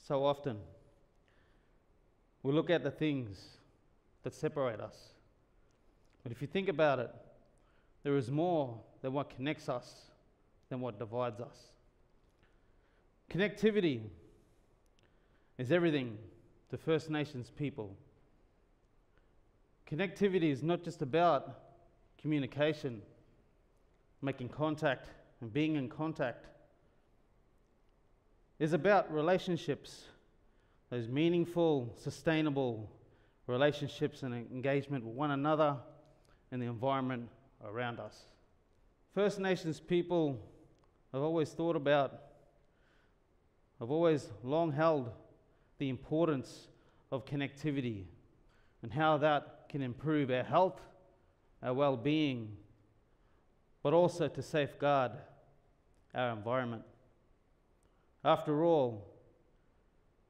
So often, we look at the things that separate us. But if you think about it, there is more than what connects us than what divides us. Connectivity is everything to First Nations people. Connectivity is not just about communication, making contact and being in contact. It's about relationships, those meaningful, sustainable relationships and engagement with one another and the environment around us. First Nations people have always thought about, have always long held the importance of connectivity and how that can improve our health, our well-being, but also to safeguard our environment. After all,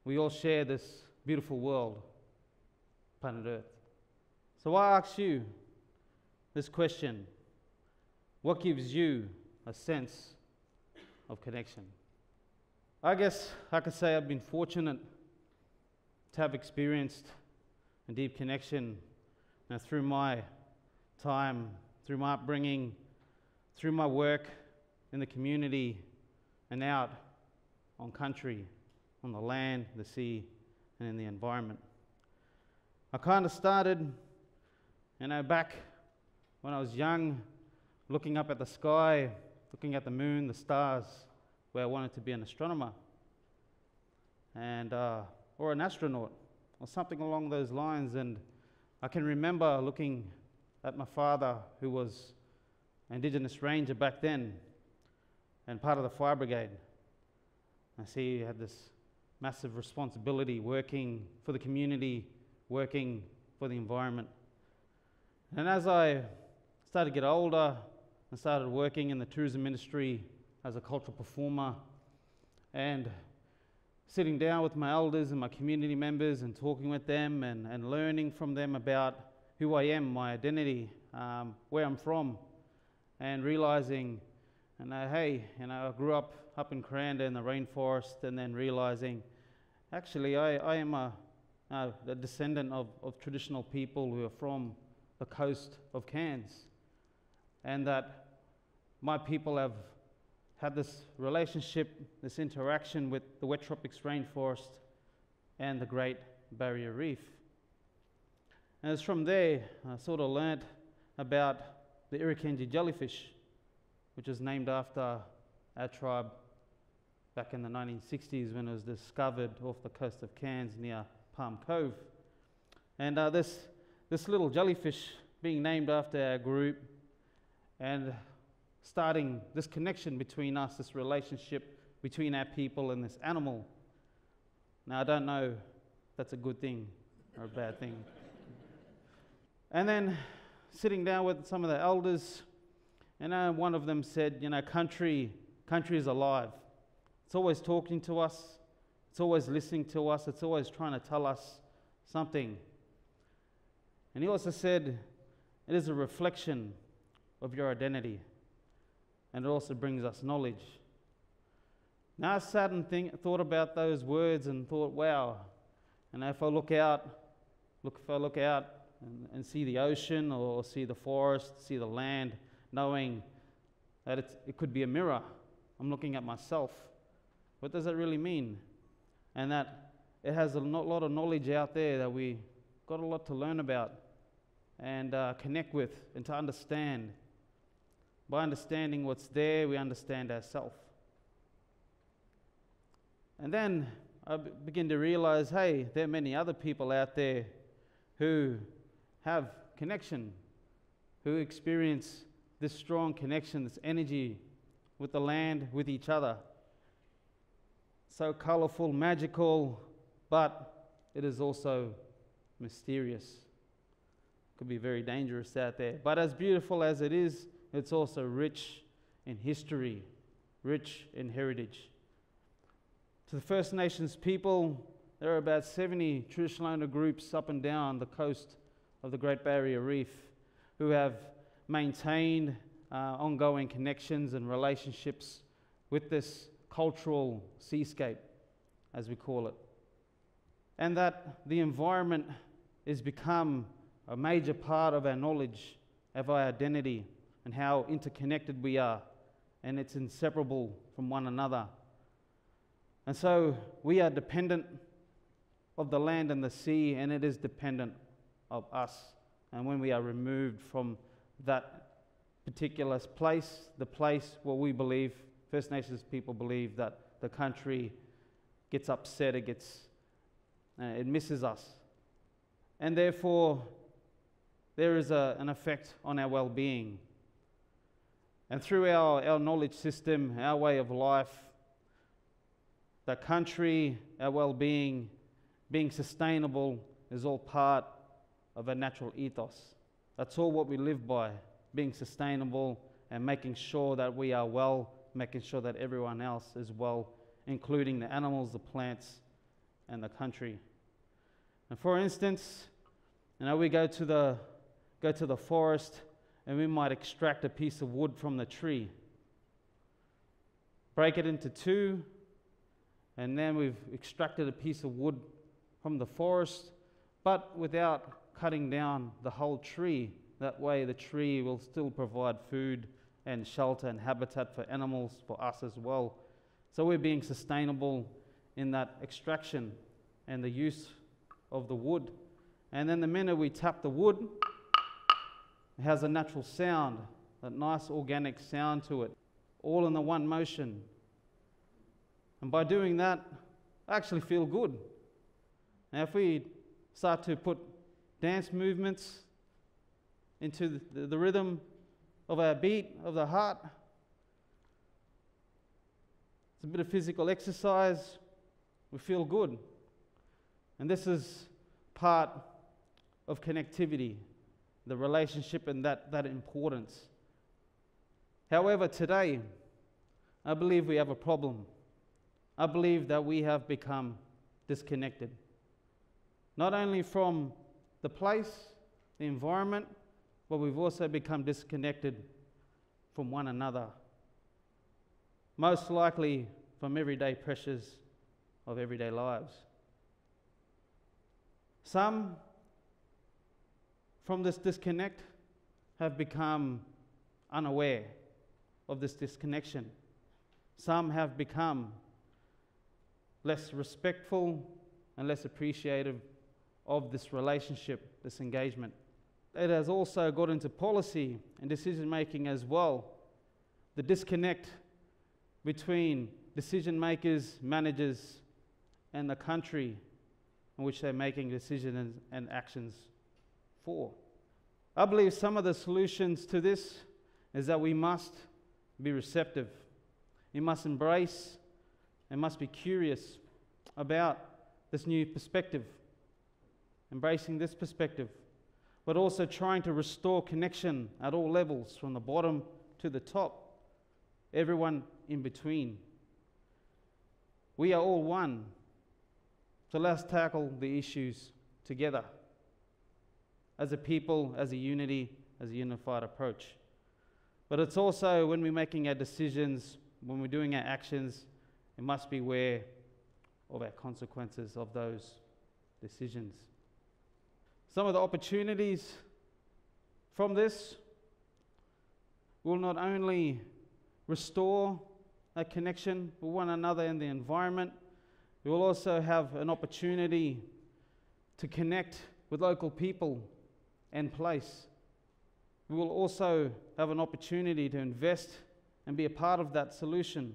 we all share this beautiful world, planet Earth. So I ask you this question: what gives you a sense of connection? I guess I could say I've been fortunate to have experienced a deep connection through my time, through my upbringing, through my work in the community and out on country, on the land, the sea, and in the environment. I kind of started, back when I was young, looking up at the sky, looking at the moon, the stars, where I wanted to be an astronomer, and, or an astronaut, or something along those lines. And I can remember looking at my father, who was an Indigenous ranger back then, and part of the fire brigade. I see he had this massive responsibility, working for the community, working for the environment. And as I started to get older, I started working in the tourism industry as a cultural performer, and sitting down with my elders and my community members and talking with them and learning from them about who I am, my identity, where I'm from, and realizing, I grew up in Kuranda in the rainforest, and then realizing, actually, I am a descendant of traditional people who are from the coast of Cairns, and that my people have had this relationship, this interaction with the wet tropics rainforest and the Great Barrier Reef. And it's from there I sort of learnt about the Irukandji jellyfish, which is named after our tribe back in the 1960s when it was discovered off the coast of Cairns near Palm Cove. And this little jellyfish being named after our group and starting this connection between us, this relationship between our people and this animal. Now, I don't know if that's a good thing or a bad thing. And then sitting down with some of the elders, and one of them said, country is alive. It's always talking to us. It's always listening to us. It's always trying to tell us something. And he also said, it is a reflection of your identity. And it also brings us knowledge. Now I sat and thought about those words and thought, wow. And if I look out, and see the ocean or see the forest, see the land, knowing that it could be a mirror. I'm looking at myself. What does that really mean? And that it has a lot of knowledge out there that we got a lot to learn about and connect with and to understand. By understanding what's there, we understand ourselves. And then I begin to realize, hey, there are many other people out there who have connection, who experience this strong connection, this energy with the land, with each other. So colorful, magical, but it is also mysterious. Could be very dangerous out there. But as beautiful as it is, it's also rich in history, rich in heritage. To the First Nations people, there are about 70 traditional owner groups up and down the coast of the Great Barrier Reef who have maintained ongoing connections and relationships with this cultural seascape, as we call it. And that the environment has become a major part of our knowledge, of our identity, and how interconnected we are, and it's inseparable from one another. And so we are dependent of the land and the sea, and it is dependent of us. And when we are removed from that particular place, the place where we believe, First Nations people believe, that the country gets upset, it misses us. And therefore, there is an effect on our well-being. And through our knowledge system, our way of life, the country, our well-being, being sustainable is all part of a natural ethos. That's all what we live by, being sustainable and making sure that we are well, making sure that everyone else is well, including the animals, the plants, and the country. And for instance, you know, we go to the forest and we might extract a piece of wood from the tree, break it into two, and then we've extracted a piece of wood from the forest, but without cutting down the whole tree. That way the tree will still provide food and shelter and habitat for animals, for us as well. So we're being sustainable in that extraction and the use of the wood. And then the minute we tap the wood, it has a natural sound, that nice organic sound to it, all in the one motion. And by doing that, I actually feel good. Now if we start to put dance movements into the rhythm of our beat, of the heart, it's a bit of physical exercise, we feel good. And this is part of connectivity, the relationship and that importance. However, today, I believe we have a problem. I believe that we have become disconnected. Not only from the place, the environment, but we've also become disconnected from one another. Most likely from everyday pressures of everyday lives. Some, from this disconnect, have become unaware of this disconnection. Some have become less respectful and less appreciative of this relationship, this engagement. It has also got into policy and decision-making as well. The disconnect between decision-makers, managers, and the country in which they're making decisions and actions for. I believe some of the solutions to this is that we must be receptive. We must embrace and must be curious about this new perspective, embracing this perspective, but also trying to restore connection at all levels, from the bottom to the top, everyone in between. We are all one. So let's tackle the issues together as a people, as a unity, as a unified approach. But it's also when we're making our decisions, when we're doing our actions, we must be aware of our consequences of those decisions. Some of the opportunities from this will not only restore a connection with one another and the environment, we will also have an opportunity to connect with local people and place. We will also have an opportunity to invest and be a part of that solution.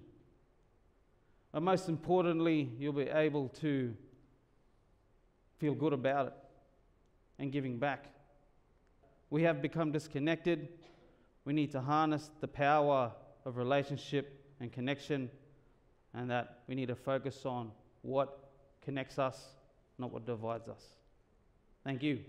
But most importantly, you'll be able to feel good about it and giving back. We have become disconnected. We need to harness the power of relationship and connection, and that we need to focus on what connects us, not what divides us. Thank you.